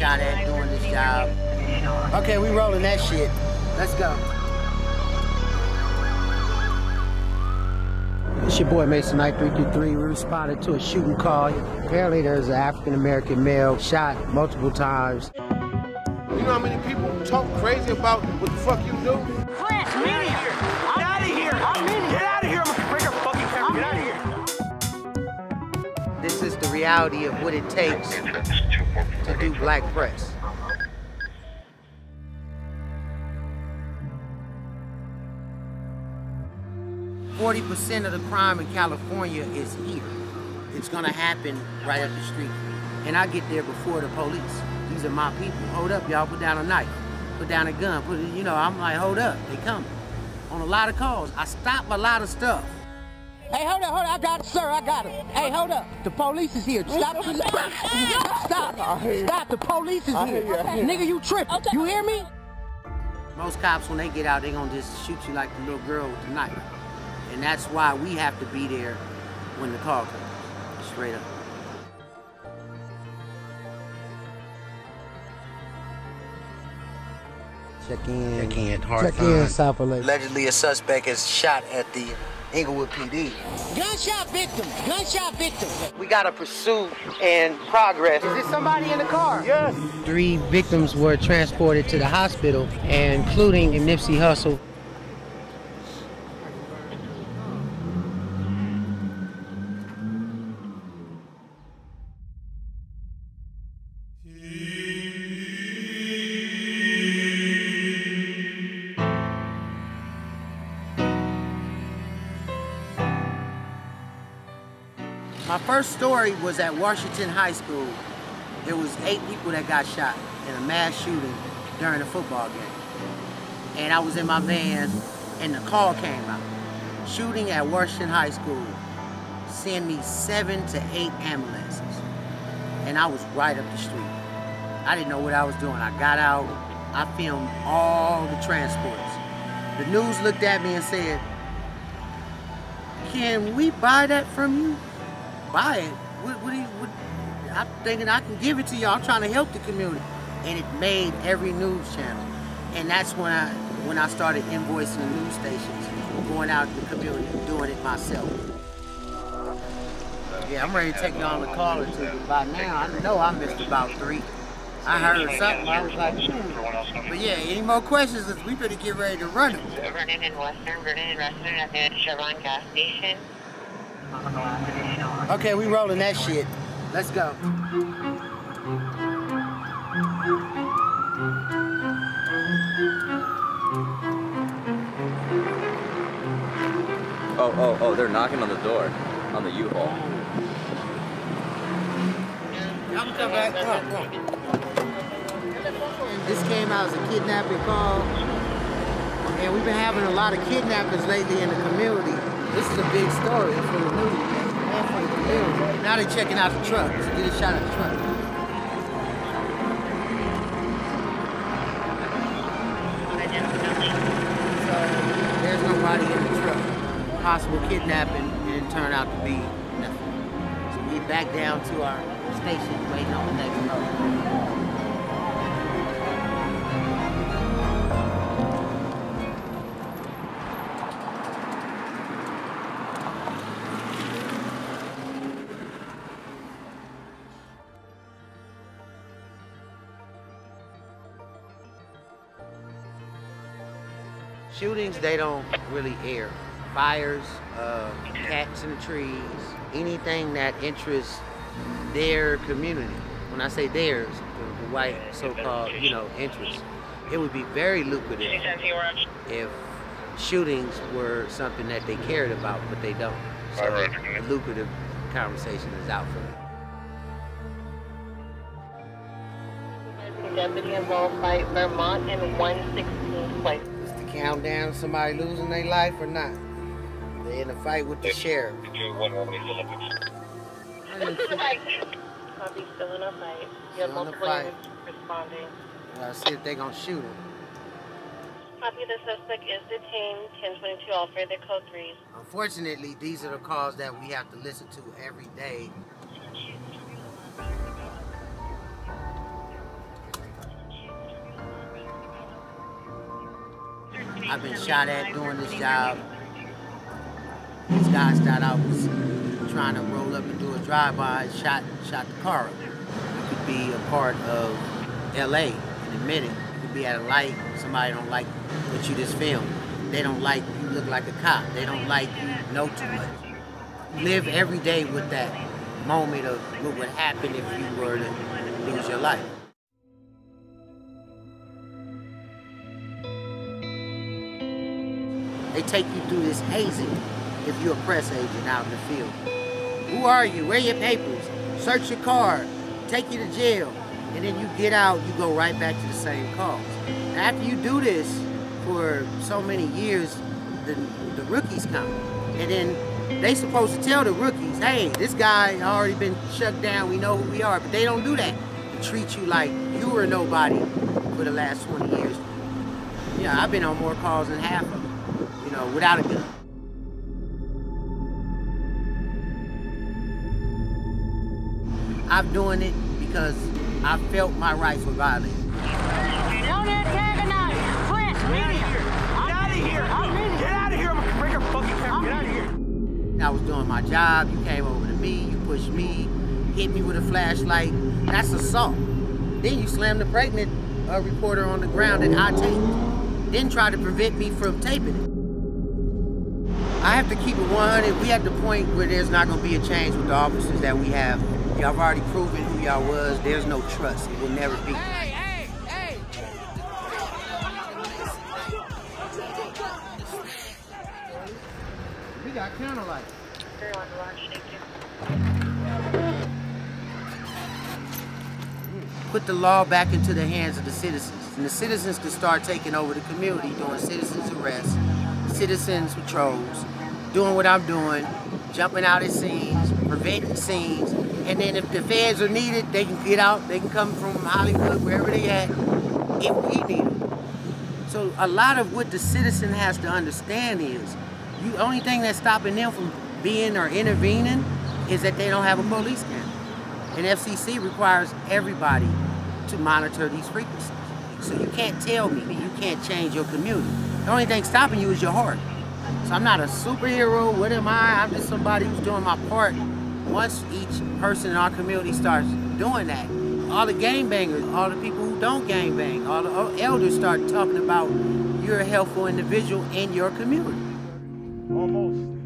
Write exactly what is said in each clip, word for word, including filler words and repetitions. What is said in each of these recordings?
shot at doing this job. Okay, we rolling that shit. Let's go. It's your boy Mason I three three three. We responded to a shooting call. Apparently there's an African-American male shot multiple times. You know how many people talk crazy about what the fuck you do? Flash, man! Get out of here! I'm in. Get out of here! I'm gonna break your fucking camera. Get out of here! This is the reality of what it takes to do black press. forty percent of the crime in California is here. It's gonna happen right up the street. And I get there before the police. These are my people. Hold up, y'all, put down a knife. Put down a gun, put, you know, I'm like, hold up, they coming. On a lot of calls, I stop a lot of stuff. Hey, hold up, hold up, I got it, sir, I got it. Hey, hold up, the police is here. Stop, stop, stop, the police is here. Nigga, you tripping, you hear me? Most cops, when they get out, they gonna just shoot you like the little girl with the knife. And that's why we have to be there when the call comes, straight up. Check in. Check in. Hard Check time. in. South Lake. Allegedly, a suspect is shot at the Englewood P D. Gunshot victims. Gunshot victims. We got a pursuit and progress. Is there somebody in the car? Yes. Three victims were transported to the hospital, including Nipsey Hussle. My first story was at Washington High School. There was eight people that got shot in a mass shooting during a football game. And I was in my van and the call came out. Shooting at Washington High School. Send me seven to eight ambulances. And I was right up the street. I didn't know what I was doing. I got out, I filmed all the transports. The news looked at me and said, "Can we buy that from you?" Buy it. What, what, what, I'm thinking I can give it to y'all. I'm trying to help the community, and it made every news channel. And that's when I when I started invoicing the news stations, going out to the community, doing it myself. Yeah, I'm ready to take y'all on the call or two. By now, I know I missed about three. I heard something. I was like, hmm. But yeah, any more questions? Cause we better get ready to run it. Running in Western, running in Western at the Chevron gas station. Okay, we rolling that shit. Let's go. Oh, oh, oh, they're knocking on the door, on the U-Haul. I'm gonna come back. Come, come. This came out as a kidnapping call. And we've been having a lot of kidnappers lately in the community. This is a big story for the news. Now they're checking out the truck. Let's get a shot at the truck. So there's nobody in the truck. Possible kidnapping didn't turn out to be nothing. So we're back down to our station waiting on the next load. Shootings, they don't really air. Fires, uh, cats in the trees, anything that interests their community. When I say theirs, the, the white so-called, you know, interests. It would be very lucrative if shootings were something that they cared about, but they don't. So the lucrative conversation is out for them. Deputy involved by Vermont in one sixteenth place. Is the countdown somebody losing their life or not? They in a fight with the sheriff. Probably still in a fight. You have multiple units responding. Well, see if they gonna shoot him. Copy, the suspect is detained. ten twenty-two, all further code threes. Unfortunately, these are the calls that we have to listen to every day. I've been shot at doing this job. This guy started out was trying to roll up and do a drive-by, shot, shot the car up. You could be a part of L A in a minute. You could be at a light, somebody don't like what you just filmed. They don't like you look like a cop. They don't like you know too much. Live every day with that moment of what would happen if you were to lose your life. They take you through this hazing if you're a press agent out in the field. Who are you? Where are your papers? Search your car. Take you to jail. And then you get out, you go right back to the same cause. After you do this for so many years, the, the rookies come. And then they supposed to tell the rookies, hey, this guy already been shut down. We know who we are. But they don't do that. They treat you like you were nobody for the last twenty years. Yeah, I've been on more calls than half of them. You know, without a gun. I'm doing it because I felt my rights were violated. Don't antagonize! Quit! Get out of here! Get out of here! Get out of here! I'm gonna bring your fucking camera! Get out of here! I was doing my job. You came over to me. You pushed me. Hit me with a flashlight. That's assault. Then you slammed the pregnant uh, reporter on the ground and I taped. Then tried to prevent me from taping it. I have to keep it one hundred. We at the point where there's not gonna be a change with the officers that we have. Y'all have already proven who y'all was. There's no trust. It will never be. Hey, hey, hey! We got counter lights. They're on Washington. Put the law back into the hands of the citizens, and the citizens can start taking over the community, doing citizens arrests, citizens patrols, doing what I'm doing, jumping out at scenes, preventing scenes, and then if the feds are needed, they can get out, they can come from Hollywood, wherever they at, if we need them. So a lot of what the citizen has to understand is, the only thing that's stopping them from being or intervening is that they don't have a police camera. And F C C requires everybody to monitor these frequencies. So you can't tell me that you can't change your community. The only thing stopping you is your heart. So I'm not a superhero, what am I? I'm just somebody who's doing my part. Once each person in our community starts doing that, all the gangbangers, all the people who don't gangbang, all the elders start talking about you're a helpful individual in your community. Almost.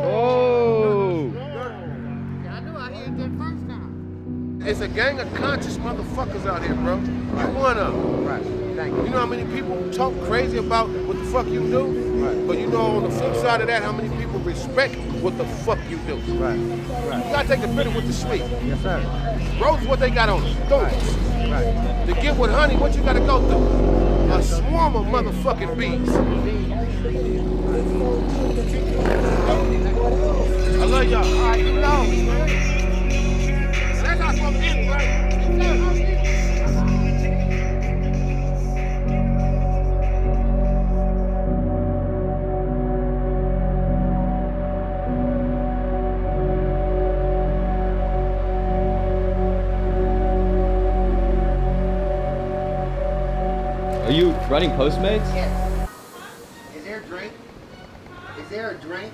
Oh! I knew I heard that first time. It's a gang of conscious motherfuckers out here, bro. You're one of them. Right. You know how many people talk crazy about what the fuck you do? Right. But you know on the flip side of that, how many people respect what the fuck you do? Right. Right. You gotta take the bitter with the sweet. Yes, sir. Roads, what they got on them? Thorns. Right. Right. To get with honey, what you gotta go through? A swarm of motherfucking bees. I love y'all. All right, you know. That's not from it, right? Are you running Postmates? Yes. Is there a drink? Is there a drink?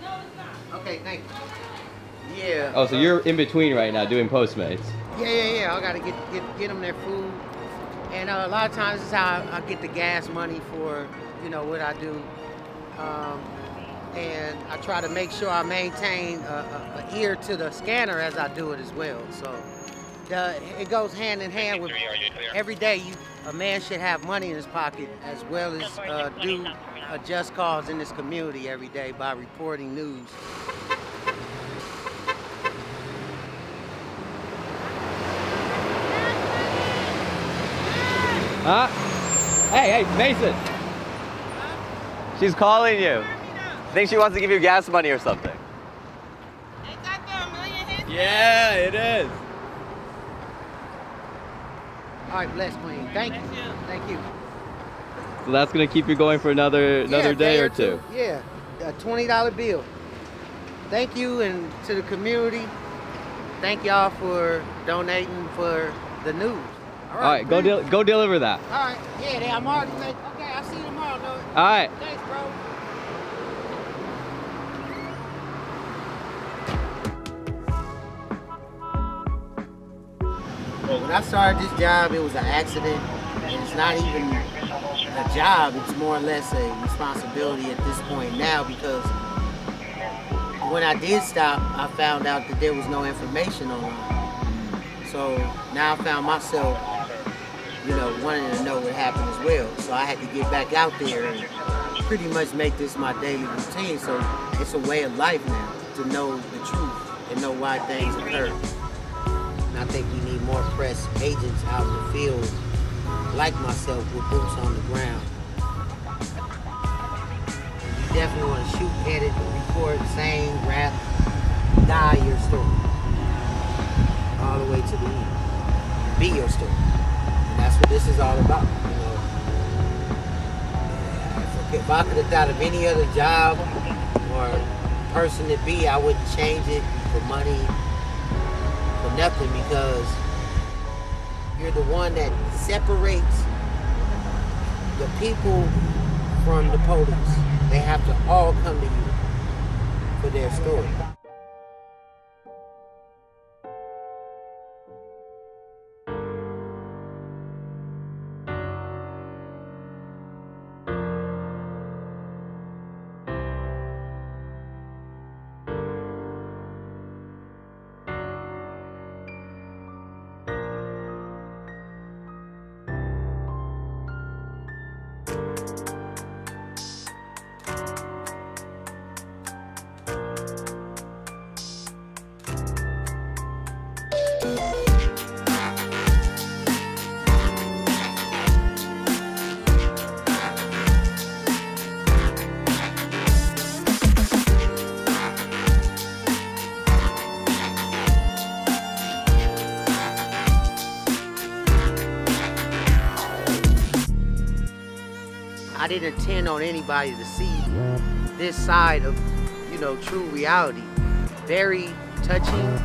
Okay, thank you. Yeah. Oh, so um, you're in between right now doing Postmates. Yeah, yeah, yeah. I gotta get get get them their food, and uh, a lot of times this is how I, I get the gas money for you know what I do, um, and I try to make sure I maintain an ear to the scanner as I do it as well. So. The, it goes hand in hand with every day. You, a man should have money in his pocket as well as uh, do a just cause in this community every day by reporting news. Huh? Hey, hey, Mason. Huh? She's calling you. I think she wants to give you gas money or something. Is that the million hits? Yeah, it is. All right, bless Queen. Thank you. Thank you. So that's gonna keep you going for another another yeah, day, day or two. two. Yeah, a twenty dollar bill. Thank you, and to the community, thank y'all for donating for the news. All right, All right go del go deliver that. All right, yeah, I'm already like, okay. I'll see you tomorrow, though. All right. Thanks, bro. When I started this job, it was an accident, and it's not even a job, it's more or less a responsibility at this point now, because when I did stop, I found out that there was no information online. So now I found myself, you know, wanting to know what happened as well. So I had to get back out there and pretty much make this my daily routine. So it's a way of life now, to know the truth and know why things occur. I think we need more press agents out in the field, like myself, with boots on the ground. You definitely want to shoot, edit, record, sing, rap, die your story. All the way to the end. Be your story. And that's what this is all about, you know. If I could have thought of any other job or person to be, I wouldn't change it for money. For nothing, because you're the one that separates the people from the police. They have to all come to you for their story. I didn't intend on anybody to see this side of, you know, true reality. Very touching,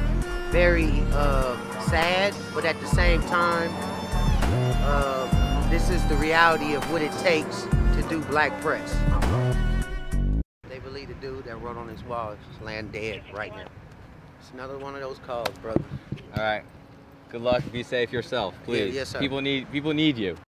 very uh, sad, but at the same time, uh, this is the reality of what it takes to do black press. They believe the dude that wrote on his wall is just laying dead right now. It's another one of those calls, brother. All right. Good luck. Be safe yourself, please. Yeah, yes, sir. People need, people need you.